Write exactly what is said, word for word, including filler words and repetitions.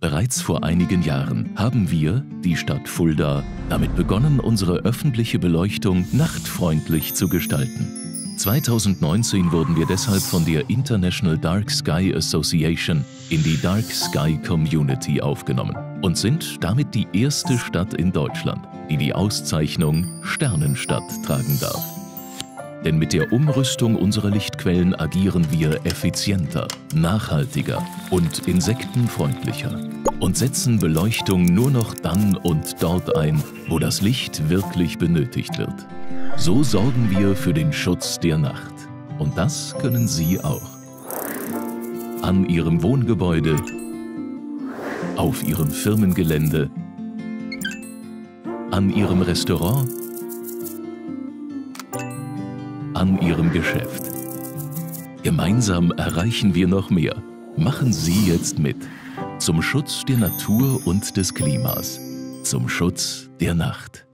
Bereits vor einigen Jahren haben wir, die Stadt Fulda, damit begonnen, unsere öffentliche Beleuchtung nachtfreundlich zu gestalten. zweitausendneunzehn wurden wir deshalb von der International Dark Sky Association in die Dark Sky Community aufgenommen und sind damit die erste Stadt in Deutschland, die die Auszeichnung Sternenstadt tragen darf. Denn mit der Umrüstung unserer Lichtquellen agieren wir effizienter, nachhaltiger und insektenfreundlicher und setzen Beleuchtung nur noch dann und dort ein, wo das Licht wirklich benötigt wird. So sorgen wir für den Schutz der Nacht. Und das können Sie auch. An Ihrem Wohngebäude, auf Ihrem Firmengelände, an Ihrem Restaurant, an Ihrem Geschäft. Gemeinsam erreichen wir noch mehr. Machen Sie jetzt mit. Zum Schutz der Natur und des Klimas. Zum Schutz der Nacht.